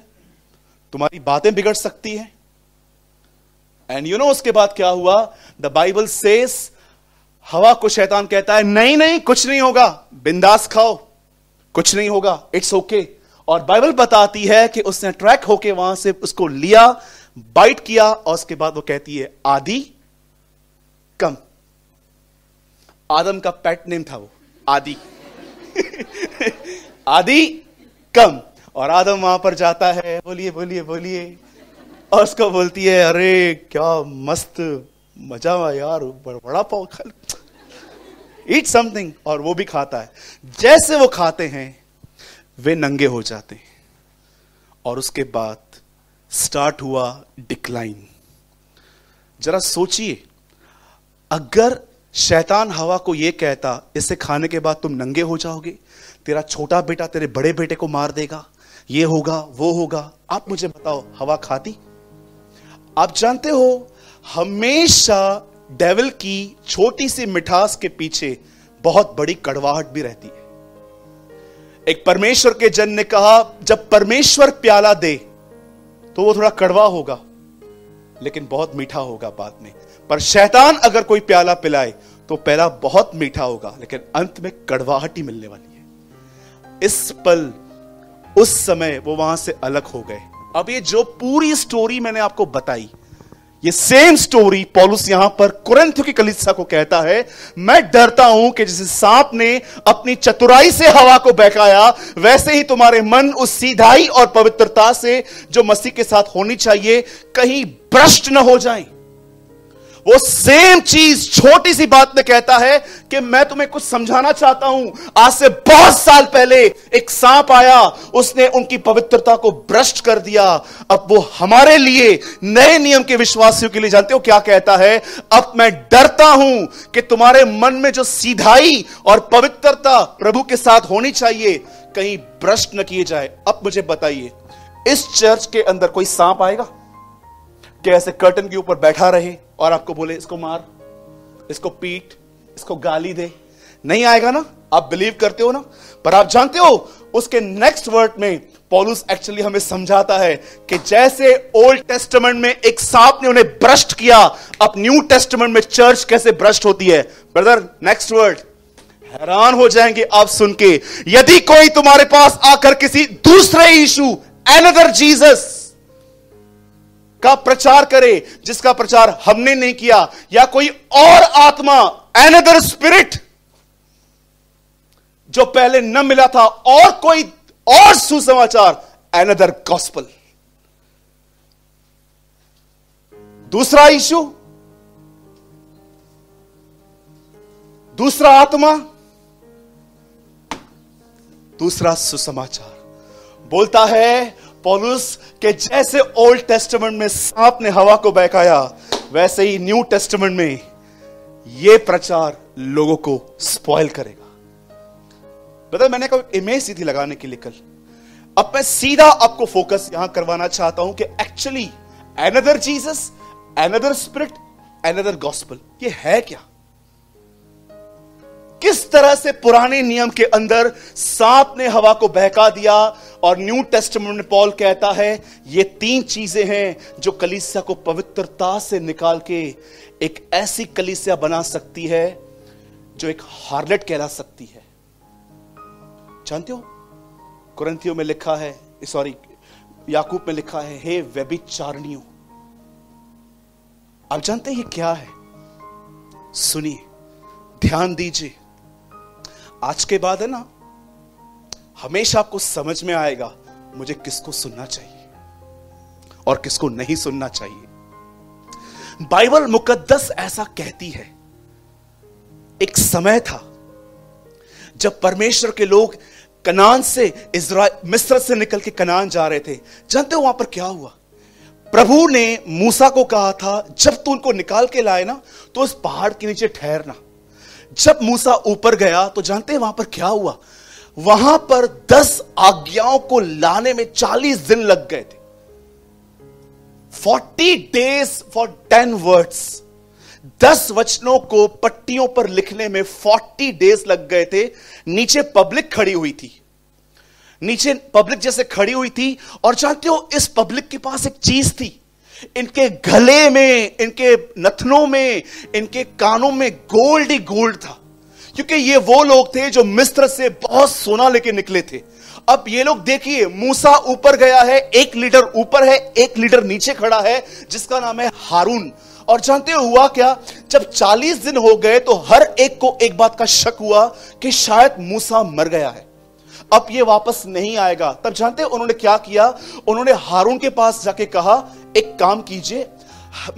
तुम्हारी बातें बिगड़ सकती है। एंड यू नो उसके बाद क्या हुआ? द बाइबल सेज हवा को शैतान कहता है नहीं नहीं, कुछ नहीं होगा, बिंदास खाओ, कुछ नहीं होगा, इट्स ओके। और बाइबल बताती है कि उसने ट्रैक होके वहां से उसको लिया, बाइट किया, और उसके बाद वो कहती है आदि कम। आदम का पेट नेम था वो आदि। आदि कम। और आदम वहां पर जाता है, बोलिए बोलिए बोलिए, और उसको बोलती है अरे क्या मस्त मजा हुआ यार, बड़ा पाव खा, ईट समथिंग। और वो भी खाता है। जैसे वो खाते हैं वे नंगे हो जाते हैं, और उसके बाद स्टार्ट हुआ डिक्लाइन। जरा सोचिए, अगर शैतान हवा को यह कहता इसे खाने के बाद तुम नंगे हो जाओगे, तेरा छोटा बेटा तेरे बड़े बेटे को मार देगा, ये होगा वो होगा, आप मुझे बताओ हवा खाती? आप जानते हो हमेशा डेविल की छोटी सी मिठास के पीछे बहुत बड़ी कड़वाहट भी रहती है। एक परमेश्वर के जन ने कहा जब परमेश्वर प्याला दे तो वो थोड़ा कड़वा होगा लेकिन बहुत मीठा होगा बाद में। पर शैतान अगर कोई प्याला पिलाए तो प्याला बहुत मीठा होगा लेकिन अंत में कड़वाहट ही मिलने वाली है। इस पल, उस समय वो वहां से अलग हो गए। अब ये जो पूरी स्टोरी मैंने आपको बताई, ये सेम स्टोरी पौलुस यहां पर कुरिन्थ की कलीसिया को कहता है, मैं डरता हूं कि जैसे सांप ने अपनी चतुराई से हवा को बहकाया, वैसे ही तुम्हारे मन उस सीधाई और पवित्रता से जो मसीह के साथ होनी चाहिए कहीं भ्रष्ट न हो जाए। वो सेम चीज छोटी सी बात में कहता है कि मैं तुम्हें कुछ समझाना चाहता हूं। आज से बहुत साल पहले एक सांप आया, उसने उनकी पवित्रता को भ्रष्ट कर दिया। अब वो हमारे लिए, नए नियम के विश्वासियों के लिए, जानते हो क्या कहता है? अब मैं डरता हूं कि तुम्हारे मन में जो सीधाई और पवित्रता प्रभु के साथ होनी चाहिए कहीं भ्रष्ट न किए जाए। अब मुझे बताइए, इस चर्च के अंदर कोई सांप आएगा क्या ऐसे कर्टन के ऊपर बैठा रहे और आपको बोले इसको मार, इसको पीट, इसको गाली दे? नहीं आएगा ना, आप बिलीव करते हो ना। पर आप जानते हो उसके नेक्स्ट वर्ड में पौलुस एक्चुअली हमें समझाता है कि जैसे ओल्ड टेस्टामेंट में एक सांप ने उन्हें भ्रष्ट किया, अब न्यू टेस्टामेंट में चर्च कैसे भ्रष्ट होती है। ब्रदर, नेक्स्ट वर्ड, हैरान हो जाएंगे आप सुन के, यदि कोई तुम्हारे पास आकर किसी दूसरे यीशु, अनदर जीसस का प्रचार करे जिसका प्रचार हमने नहीं किया, या कोई और आत्मा, अनदर स्पिरिट, जो पहले न मिला था, और कोई और सुसमाचार, अनदर गॉस्पल, दूसरा यीशु, दूसरा आत्मा, दूसरा सुसमाचार। बोलता है पौलुस के जैसे ओल्ड टेस्टामेंट में सांप ने हवा को बहकाया, वैसे ही न्यू टेस्टामेंट में यह प्रचार लोगों को स्पॉइल करेगा। मतलब मैंने कोई इमेज सीधी लगाने के लिए कल, अब मैं सीधा आपको फोकस यहां करवाना चाहता हूं कि actually another Jesus, another spirit, another gospel, ये है क्या? किस तरह से पुराने नियम के अंदर सांप ने हवा को बहका दिया और न्यू टेस्टामेंट में पॉल कहता है ये तीन चीजें हैं जो कलीसिया को पवित्रता से निकाल के एक ऐसी कलीसिया बना सकती है जो एक हार्लेट कहला सकती है। जानते हो कुरिन्थियों में लिखा है, सॉरी याकूब में लिखा है, हे व्यभिचारिणियों। आप जानते हैं ये क्या है? सुनिए, ध्यान दीजिए, आज के बाद है ना हमेशा आपको समझ में आएगा मुझे किसको सुनना चाहिए और किसको नहीं सुनना चाहिए। बाइबल मुकद्दस ऐसा कहती है, एक समय था जब परमेश्वर के लोग कनान से, इजराइल, मिस्र से निकल के कनान जा रहे थे। जानते हो वहां पर क्या हुआ? प्रभु ने मूसा को कहा था जब तू उनको निकाल के लाए ना तो इस पहाड़ के नीचे ठहरना। जब मूसा ऊपर गया तो जानते हैं वहां पर क्या हुआ? वहां पर 10 आज्ञाओं को लाने में 40 दिन लग गए थे। 40 days for 10 words, 10 वचनों को पट्टियों पर लिखने में 40 days लग गए थे। नीचे पब्लिक खड़ी हुई थी, नीचे पब्लिक जैसे खड़ी हुई थी, और जानते हो इस पब्लिक के पास एक चीज थी, इनके गले में, इनके नथनों में, इनके कानों में गोल्ड ही गोल्ड था, क्योंकि ये वो लोग थे जो मिस्र से बहुत सोना लेके निकले थे। अब ये लोग देखिए, मूसा ऊपर गया है, 1 लीडर ऊपर है, 1 लीडर नीचे खड़ा है, जिसका नाम है हारून। और जानते हो हुआ क्या? जब 40 दिन हो गए तो हर एक को एक बात का शक हुआ कि शायद मूसा मर गया है, अब ये वापस नहीं आएगा। तब जानते उन्होंने क्या किया? उन्होंने हारून के पास जाके कहा एक काम कीजिए,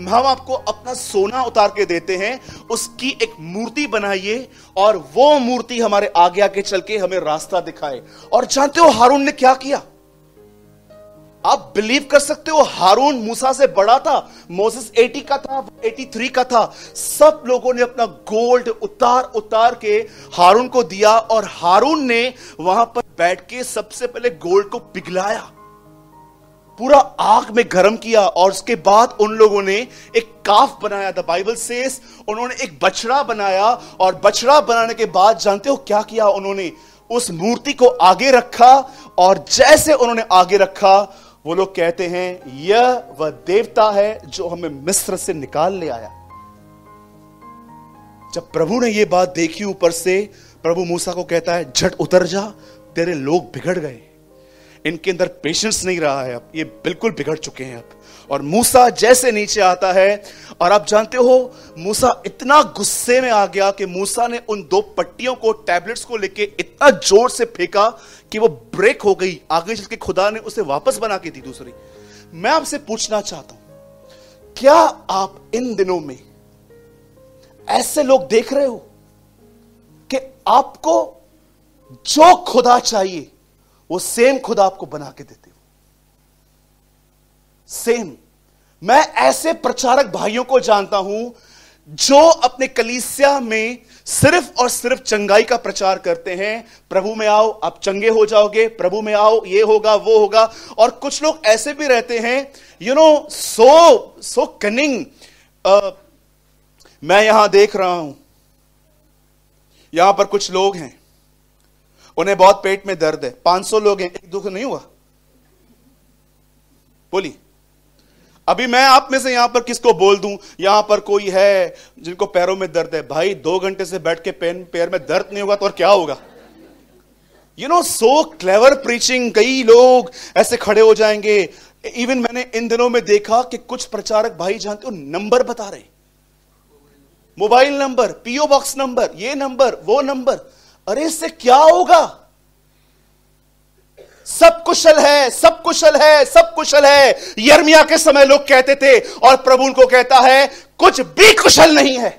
हम आपको अपना सोना उतार के देते हैं, उसकी एक मूर्ति बनाइए और वो मूर्ति हमारे आगे आगे चल के हमें रास्ता दिखाए। और जानते हो हारून ने क्या किया? आप बिलीव कर सकते हो, हारून मूसा से बड़ा था, मोसेस 80 का था, 83 का था। सब लोगों ने अपना गोल्ड उतार उतार के हारून को दिया और हारून ने वहां पर बैठ के सबसे पहले गोल्ड को पिघलाया, पूरा आग में गर्म किया, और उसके बाद उन लोगों ने एक काफ बनाया। द बाइबल सेज उन्होंने एक बछड़ा बनाया, और बछड़ा बनाने के बाद जानते हो क्या किया? उन्होंने उस मूर्ति को आगे रखा, और जैसे उन्होंने आगे रखा वो लोग कहते हैं यह वह देवता है जो हमें मिस्र से निकाल ले आया। जब प्रभु ने यह बात देखी ऊपर से, प्रभु मूसा को कहता है झट उतर जा, तेरे लोग बिगड़ गए, इनके अंदर पेशेंस नहीं रहा है अब, ये बिल्कुल बिगड़ चुके हैं अब। और मूसा जैसे नीचे आता है, और आप जानते हो मूसा इतना गुस्से में आ गया कि मूसा ने उन दो पट्टियों को, टैबलेट्स को लेके इतना जोर से फेंका कि वो ब्रेक हो गई। आगे चल के खुदा ने उसे वापस बना के दी दूसरी। मैं आपसे पूछना चाहता हूं, क्या आप इन दिनों में ऐसे लोग देख रहे हो कि आपको जो खुदा चाहिए वो सेम खुदा आपको बना के देते हो, सेम। मैं ऐसे प्रचारक भाइयों को जानता हूं जो अपने कलीसिया में सिर्फ और सिर्फ चंगाई का प्रचार करते हैं। प्रभु में आओ आप चंगे हो जाओगे, प्रभु में आओ ये होगा वो होगा। और कुछ लोग ऐसे भी रहते हैं, यू नो, सो कनिंग। मैं यहां देख रहा हूं, यहां पर कुछ लोग हैं, उन्हें बहुत पेट में दर्द है। 500 लोग हैं, एक दुख नहीं हुआ बोली। अभी मैं आप में से यहां पर किसको बोल दूं, यहां पर कोई है जिनको पैरों में दर्द है, भाई 2 घंटे से बैठ के पैर में दर्द नहीं होगा तो और क्या होगा। You know, so clever preaching. कई लोग ऐसे खड़े हो जाएंगे। इवन मैंने इन दिनों में देखा कि कुछ प्रचारक भाई जानते हो नंबर बता रहे, mobile number, PO box number, ये नंबर वो नंबर। अरे इससे क्या होगा? सब कुशल है, सब कुशल है, सब कुशल है। यिर्मयाह के समय लोग कहते थे और प्रभु उनको कहता है कुछ भी कुशल नहीं है,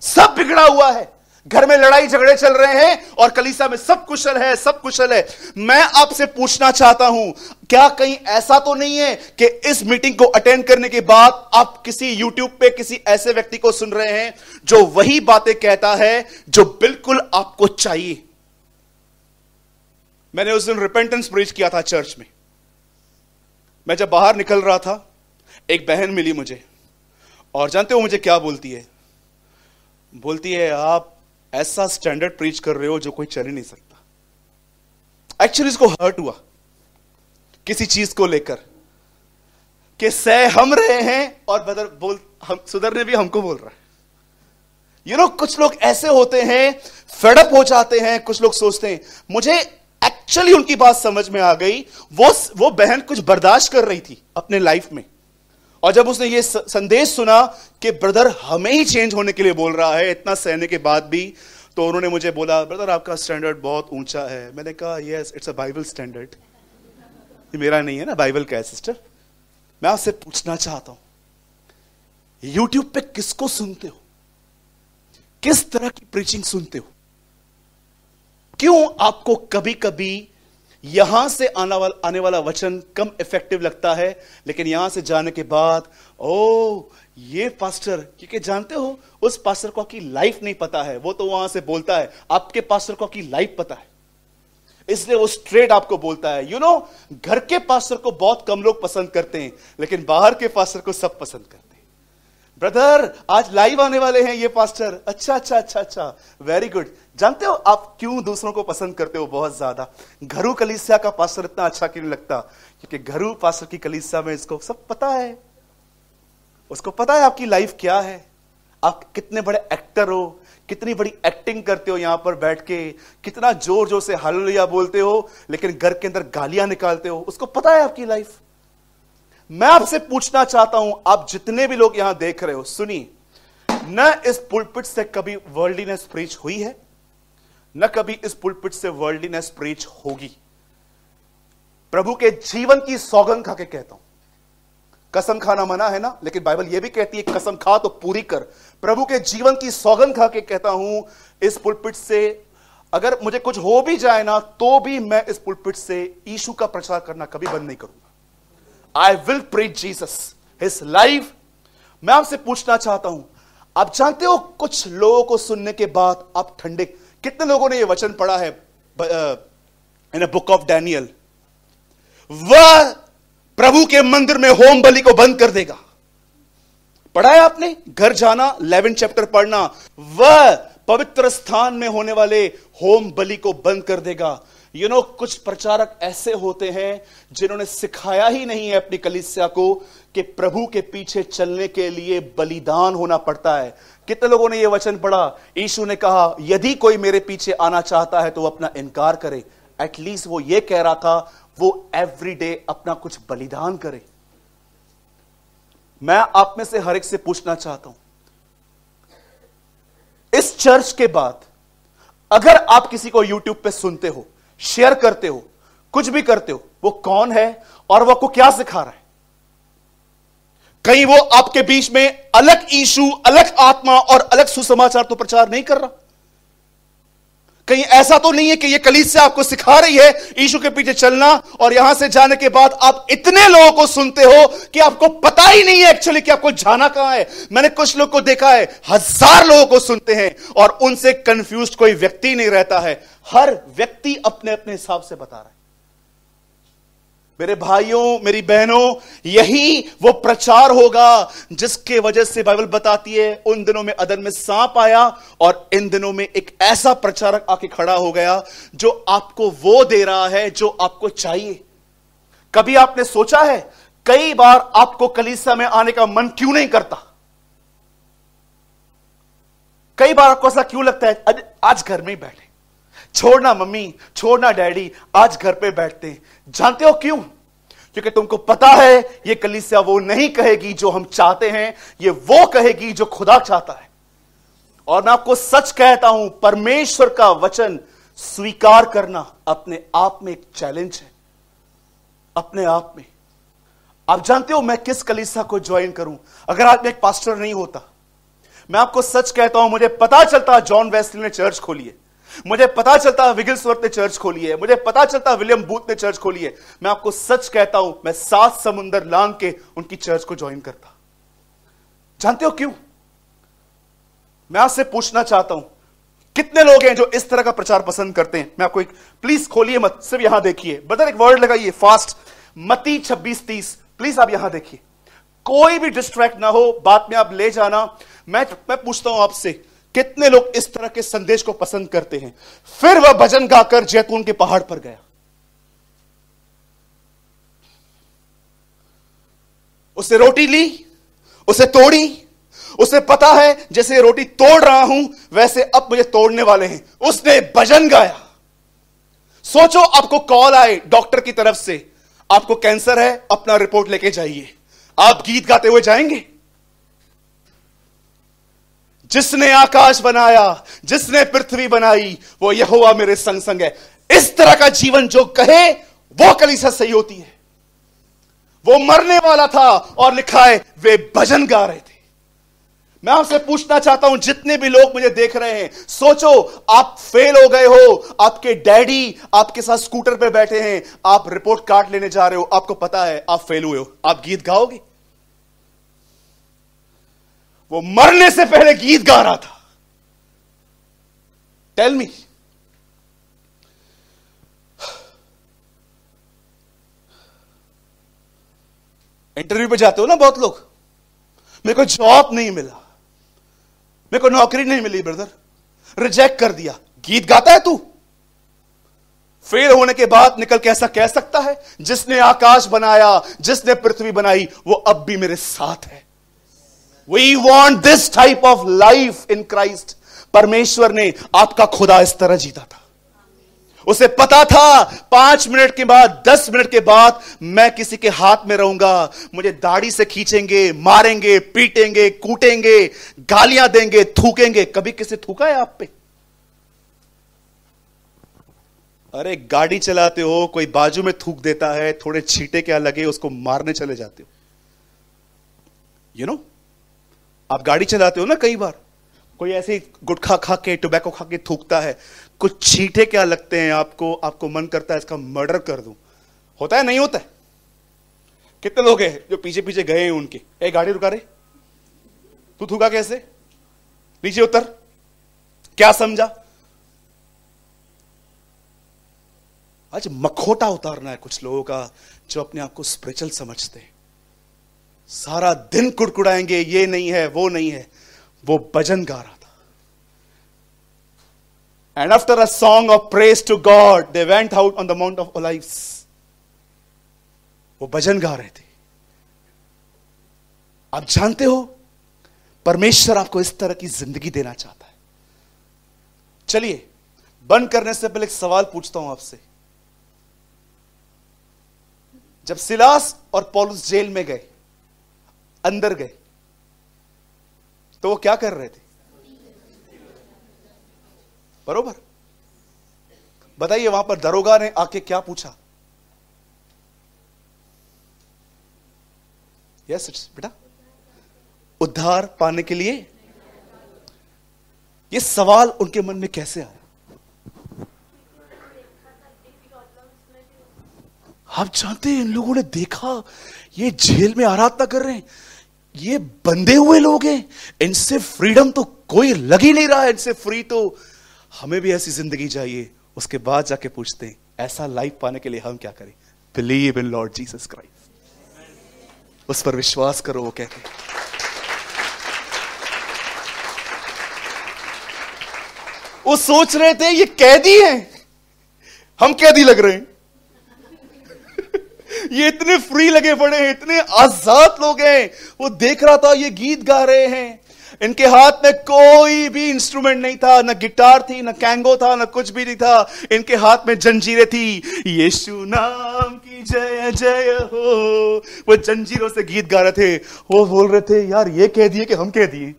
सब बिगड़ा हुआ है। घर में लड़ाई झगड़े चल रहे हैं और कलीसिया में सब कुशल है, सब कुशल है। मैं आपसे पूछना चाहता हूं, क्या कहीं ऐसा तो नहीं है कि इस मीटिंग को अटेंड करने के बाद आप किसी YouTube पे किसी ऐसे व्यक्ति को सुन रहे हैं जो वही बातें कहता है जो बिल्कुल आपको चाहिए। मैंने उस दिन रिपेंटेंस प्रीच किया था चर्च में। मैं जब बाहर निकल रहा था, एक बहन मिली मुझे, और जानते हो मुझे क्या बोलती है? बोलती है आप ऐसा स्टैंडर्ड प्रीच कर रहे हो जो कोई चल ही नहीं सकता। एक्चुअली इसको हर्ट हुआ किसी चीज को लेकर कि सह हम रहे हैं और बदर बोल हम सुधरने भी हमको बोल रहा है। यू नो, कुछ लोग ऐसे होते हैं, फेडअप हो जाते हैं। कुछ लोग सोचते हैं, मुझे एक्चुअली उनकी बात समझ में आ गई। वो बहन कुछ बर्दाश्त कर रही थी अपने लाइफ में, और जब उसने ये संदेश सुना कि ब्रदर हमें ही चेंज होने के लिए बोल रहा है इतना सहने के बाद भी, तो उन्होंने मुझे बोला ब्रदर आपका स्टैंडर्ड बहुत ऊंचा है। मैंने कहा yes, it's a Bible standard, ये मेरा नहीं है ना, बाइबल का है सिस्टर। मैं आपसे पूछना चाहता हूं, यूट्यूब पे किसको सुनते हो, किस तरह की प्रीचिंग सुनते हो? क्यों आपको कभी कभी यहां से आने वाला वचन कम इफेक्टिव लगता है, लेकिन यहां से जाने के बाद ओ ये पास्टर, क्योंकि जानते हो उस पास्टर को आपकी लाइफ नहीं पता है, वो तो वहां से बोलता है, आपके पास्टर को आपकी लाइफ पता है इसलिए वो स्ट्रेट आपको बोलता है। यू नो, घर के पास्टर को बहुत कम लोग पसंद करते हैं लेकिन बाहर के पास्टर को सब पसंद करते हैं। ब्रदर आज लाइव आने वाले हैं ये पास्टर, अच्छा अच्छा अच्छा अच्छा, वेरी गुड। जानते हो आप क्यों दूसरों को पसंद करते हो बहुत ज्यादा? घरू कलीसिया का पास्टर इतना अच्छा क्यों नहीं लगता? क्योंकि घरू पास्टर की कलीसिया में इसको सब पता है, उसको पता है आपकी लाइफ क्या है, आप कितने बड़े एक्टर हो, कितनी बड़ी एक्टिंग करते हो, यहां पर बैठ के कितना जोर जोर से हालेलुया बोलते हो, लेकिन घर के अंदर गालियां निकालते हो, उसको पता है आपकी लाइफ। मैं आपसे पूछना चाहता हूं, आप जितने भी लोग यहां देख रहे हो, सुनिए, न इस पुलपिट से कभी वर्ल्डलीनेस प्रीच हुई है, न कभी इस पुलपिट से वर्ल्डलीनेस प्रीच होगी। प्रभु के जीवन की सौगंध खा के कहता हूं, कसम खाना मना है ना, लेकिन बाइबल यह भी कहती है कसम खा तो पूरी कर। प्रभु के जीवन की सौगंध खा के कहता हूं, इस पुलपिट से अगर मुझे कुछ हो भी जाए ना, तो भी मैं इस पुलपिट से यीशु का प्रचार करना कभी बंद नहीं करूंगा। I will preach Jesus, his life. मैं आपसे पूछना चाहता हूं, आप जानते हो कुछ लोगों को सुनने के बाद आप ठंडे, कितने लोगों ने यह वचन पढ़ा है इन बुक ऑफ डैनियल, वह प्रभु के मंदिर में होम बलि को बंद कर देगा। पढ़ा है आपने? घर जाना 11 चैप्टर पढ़ना, वह पवित्र स्थान में होने वाले होम बलि को बंद कर देगा। कुछ प्रचारक ऐसे होते हैं जिन्होंने सिखाया ही नहीं है अपनी कलीसिया को कि प्रभु के पीछे चलने के लिए बलिदान होना पड़ता है। कितने लोगों ने यह वचन पढ़ा? यीशु ने कहा यदि कोई मेरे पीछे आना चाहता है तो वह अपना इनकार करे। एटलीस्ट वो ये कह रहा था वो एवरीडे अपना कुछ बलिदान करे। मैं आप में से हर एक से पूछना चाहता हूं, इस चर्च के बाद अगर आप किसी को यूट्यूब पे सुनते हो, शेयर करते हो, कुछ भी करते हो, वो कौन है और वो आपको क्या सिखा रहा है? कहीं वो आपके बीच में अलग इशू, अलग आत्मा और अलग सुसमाचार तो प्रचार नहीं कर रहा? कहीं ऐसा तो नहीं है कि ये कलीसिया आपको सिखा रही है यीशु के पीछे चलना और यहां से जाने के बाद आप इतने लोगों को सुनते हो कि आपको पता ही नहीं है एक्चुअली कि आपको जाना कहां है। मैंने कुछ लोग को देखा है 1000 लोगों को सुनते हैं और उनसे कंफ्यूज कोई व्यक्ति नहीं रहता है, हर व्यक्ति अपने अपने हिसाब से बता रहा है। मेरे भाइयों, मेरी बहनों, यही वो प्रचार होगा जिसके वजह से बाइबल बताती है उन दिनों में अदन में सांप आया और इन दिनों में एक ऐसा प्रचारक आके खड़ा हो गया जो आपको वो दे रहा है जो आपको चाहिए। कभी आपने सोचा है कई बार आपको कलीसिया में आने का मन क्यों नहीं करता? कई बार आपको ऐसा क्यों लगता है आज घर में ही बैठे, छोड़ना मम्मी, छोड़ना डैडी, आज घर पे बैठते हैं। जानते हो क्यों? क्योंकि तुमको पता है ये कलीसिया वो नहीं कहेगी जो हम चाहते हैं, ये वो कहेगी जो खुदा चाहता है। और मैं आपको सच कहता हूं, परमेश्वर का वचन स्वीकार करना अपने आप में एक चैलेंज है, अपने आप में। आप जानते हो मैं किस कलीसिया को ज्वाइन करूं अगर आज मैं एक पास्टर नहीं होता? मैं आपको सच कहता हूं, मुझे पता चलता जॉन वेस्ली ने चर्च खोली है, मुझे पता चलता विगल्सवर्थ ने चर्च खोली है, मुझे पता चलता विलियम बूथ ने चर्च खोली है, मैं आपको सच कहता हूं मैं 7 समुंदर लांग के उनकी चर्च को ज्वाइन करता। जानते हो क्यों? मैं आपसे पूछना चाहता हूं, कितने लोग हैं जो इस तरह का प्रचार पसंद करते हैं? मैं आपको एक, प्लीज खोलिए मत, सिर्फ यहां देखिए, बदर एक वर्ड लगाइए फास्ट, मत्ती 26:30, प्लीज आप यहां देखिए, कोई भी डिस्ट्रैक्ट ना हो, बात में आप ले जाना। मैं पूछता हूं आपसे, कितने लोग इस तरह के संदेश को पसंद करते हैं? फिर वह भजन गाकर जैतून के पहाड़ पर गया। उसने रोटी ली, उसे तोड़ी, उसे पता है जैसे रोटी तोड़ रहा हूं वैसे अब मुझे तोड़ने वाले हैं, उसने भजन गाया। सोचो आपको कॉल आए डॉक्टर की तरफ से, आपको कैंसर है, अपना रिपोर्ट लेके जाइए, आप गीत गाते हुए जाएंगे? जिसने आकाश बनाया, जिसने पृथ्वी बनाई, वो यहोवा मेरे संग संग है। इस तरह का जीवन जो कहे वो कलीसिया सही होती है। वो मरने वाला था और लिखा है वे भजन गा रहे थे। मैं आपसे पूछना चाहता हूं, जितने भी लोग मुझे देख रहे हैं, सोचो आप फेल हो गए हो, आपके डैडी आपके साथ स्कूटर पे बैठे हैं, आप रिपोर्ट कार्ड लेने जा रहे हो, आपको पता है आप फेल हुए हो, आप गीत गाओगे? वो मरने से पहले गीत गा रहा था। टेल मी, इंटरव्यू पे जाते हो ना बहुत लोग, मेरे को जॉब नहीं मिला, मेरे को नौकरी नहीं मिली ब्रदर, रिजेक्ट कर दिया, गीत गाता है तू? फेल होने के बाद निकल के ऐसा कह सकता है जिसने आकाश बनाया, जिसने पृथ्वी बनाई, वो अब भी मेरे साथ है। We want this type of life in Christ. परमेश्वर ने आपका खुदा इस तरह जीता था। उसे पता था 5 मिनट के बाद, 10 मिनट के बाद मैं किसी के हाथ में रहूंगा, मुझे दाढ़ी से खींचेंगे, मारेंगे, पीटेंगे, कूटेंगे, गालियां देंगे, थूकेंगे। कभी किसी थूका है आप पे? अरे गाड़ी चलाते हो, कोई बाजू में थूक देता है, थोड़े छींटे क्या लगे उसको मारने चले जाते हो। you know? आप गाड़ी चलाते हो ना, कई बार कोई ऐसे गुटखा खा के, टोबैको खा के थूकता है, कुछ छींटे क्या लगते हैं आपको, आपको मन करता है इसका मर्डर कर दूं। होता है, नहीं होता है? कितने लोग हैं जो पीछे पीछे गए हैं उनके, ए गाड़ी रुका रे, तू थूका कैसे, नीचे उतर, क्या समझा? आज मखोटा उतारना है कुछ लोगों का जो अपने आप को स्पिरिचुअल समझते हैं। सारा दिन कुड़कुड़ाएंगे, ये नहीं है, वो नहीं है। वो भजन गा रहा था। And after a song of praise to God they went out on the mount of Olives. वो भजन गा रहे थे। आप जानते हो परमेश्वर आपको इस तरह की जिंदगी देना चाहता है। चलिए बंद करने से पहले एक सवाल पूछता हूं आपसे, जब सिलास और पौलुस जेल में गए, अंदर गए, तो वो क्या कर रहे थे? बरोबर बताइए, वहां पर दरोगा ने आके क्या पूछा? यस बेटा, उद्धार पाने के लिए। ये सवाल उनके मन में कैसे आया? आप जानते हैं, इन लोगों ने देखा ये जेल में आराधना कर रहे हैं, ये बंधे हुए लोग हैं, इनसे फ्रीडम तो कोई लग ही नहीं रहा है, इनसे फ्री तो हमें भी ऐसी जिंदगी चाहिए। उसके बाद जाके पूछते हैं, ऐसा लाइफ पाने के लिए हम क्या करें? Believe in Lord Jesus Christ, उस पर विश्वास करो। वो कहते हैं वो सोच रहे थे ये कैदी हैं, हम कैदी लग रहे हैं, ये इतने फ्री लगे पड़े हैं, इतने आजाद लोग हैं। वो देख रहा था ये गीत गा रहे हैं, इनके हाथ में कोई भी इंस्ट्रूमेंट नहीं था, ना गिटार थी, ना कैंगो था, ना कुछ भी नहीं था, इनके हाथ में जंजीरें थी। यीशु नाम की जय जय हो, वो जंजीरों से गीत गा रहे थे। वो बोल रहे थे, यार ये कह दिए कि हम कह दिए,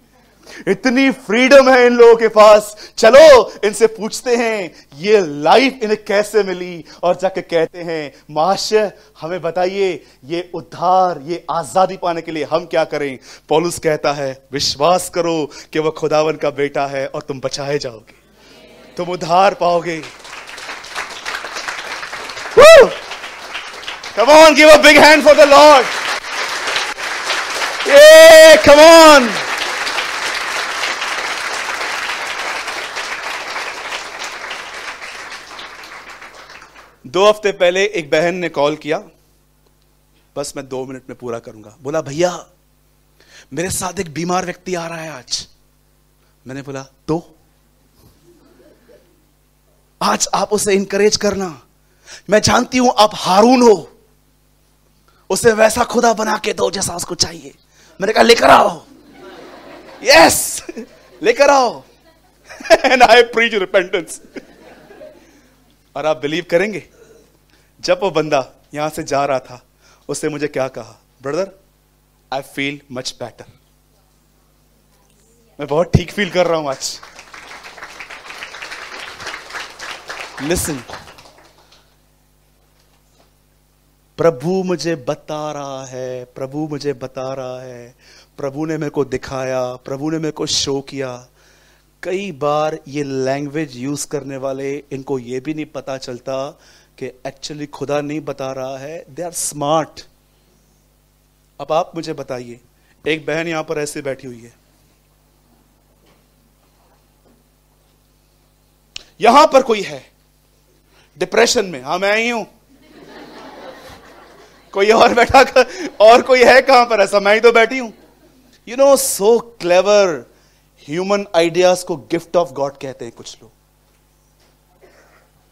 इतनी फ्रीडम है इन लोगों के पास, चलो इनसे पूछते हैं ये लाइफ इन्हें कैसे मिली। और जाके कहते हैं, महाशय हमें बताइए ये उद्धार, ये आजादी पाने के लिए हम क्या करें? पौलुस कहता है, विश्वास करो कि वह खुदावन का बेटा है और तुम बचाए जाओगे, तुम उद्धार पाओगे। Come on, give a big hand for the Lord. ये कम ऑन, दो हफ्ते पहले एक बहन ने कॉल किया, बस मैं 2 मिनट में पूरा करूंगा। बोला, भैया मेरे साथ एक बीमार व्यक्ति आ रहा है आज। मैंने बोला, तो आज आप उसे इनकरेज करना, मैं जानती हूं आप हारून हो, उसे वैसा खुदा बना के दो जैसा उसको चाहिए। मैंने कहा, लेकर आओ। यस, लेकर आओ। And I preach repentance. और आप बिलीव करेंगे, जब वो बंदा यहां से जा रहा था, उसने मुझे क्या कहा? Brother I feel much better. मैं बहुत ठीक फील कर रहा हूं आज। लिसन, प्रभु मुझे बता रहा है, प्रभु मुझे बता रहा है, प्रभु ने मेरे को दिखाया, प्रभु ने मेरे को शो किया। कई बार ये लैंग्वेज यूज करने वाले, इनको ये भी नहीं पता चलता कि एक्चुअली खुदा नहीं बता रहा है, दे आर स्मार्ट। अब आप मुझे बताइए, एक बहन यहां पर ऐसे बैठी हुई है, यहां पर कोई है डिप्रेशन में, हाँ मैं ही हूं, कोई और बैठा और कोई है कहां पर ऐसा, मैं ही तो बैठी हूं। You know, so clever. Human ideas को गिफ्ट ऑफ गॉड कहते हैं कुछ लोग।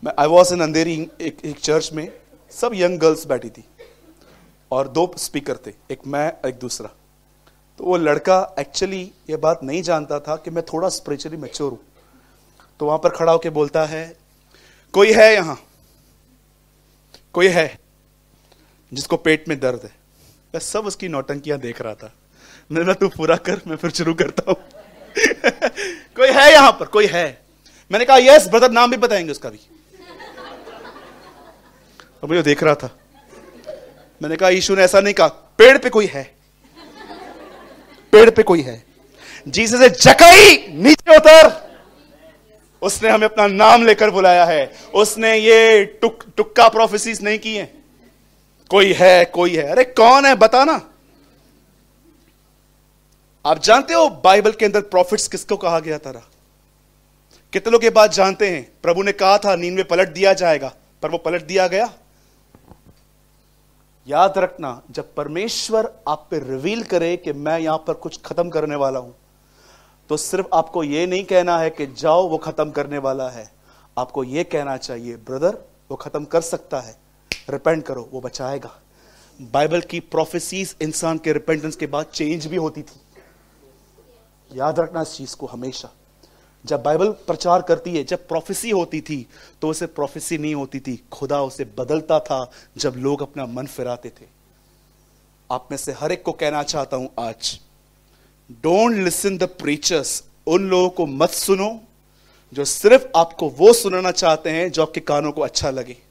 मैं आई वॉज इन अंधेरी, एक चर्च में सब यंग गर्ल्स बैठी थी और 2 स्पीकर थे, एक मैं एक दूसरा। तो वो लड़का एक्चुअली ये बात नहीं जानता था कि मैं थोड़ा स्पिरिचुअली मैच्योर हूँ। तो वहाँ पर खड़ा होके बोलता है, कोई है यहाँ, कोई है जिसको पेट में दर्द है? मैं सब उसकी नौटंकियाँ देख रहा था। मैंने, तू पूरा कर, मैं फिर शुरू करता हूँ। कोई है यहां पर, कोई है? मैंने कहा, यस ब्रदर, नाम भी बताएंगे उसका भी। और मुझे देख रहा था। मैंने कहा, यीशु ने ऐसा नहीं कहा, पेड़ पे कोई है, पेड़ पे कोई है। जीसस ने, जक्कई नीचे उतर, उसने हमें अपना नाम लेकर बुलाया है, उसने ये टुक्का प्रोफेसीज नहीं की है। कोई है, कोई है, अरे कौन है बताना। आप जानते हो बाइबल के अंदर प्रॉफिट्स किसको कहा गया था? कितने लोग ये बात जानते हैं? प्रभु ने कहा था नीनवे पलट दिया जाएगा, पर वो पलट दिया गया। याद रखना, जब परमेश्वर आप पे रिवील करे कि मैं यहां पर कुछ खत्म करने वाला हूं, तो सिर्फ आपको यह नहीं कहना है कि जाओ वो खत्म करने वाला है, आपको यह कहना चाहिए, ब्रदर वो खत्म कर सकता है, रिपेंट करो, वो बचाएगा। बाइबल की प्रोफेसीज इंसान के रिपेंटेंस के बाद चेंज भी होती थी। याद रखना इस चीज को हमेशा। जब बाइबल प्रचार करती है, जब प्रोफेसी होती थी तो उसे प्रोफेसी नहीं होती थी, खुदा उसे बदलता था जब लोग अपना मन फिराते थे। आप में से हर एक को कहना चाहता हूं आज, डोंट लिसन द प्रीचर्स, उन लोगों को मत सुनो जो सिर्फ आपको वो सुनाना चाहते हैं जो आपके कानों को अच्छा लगे।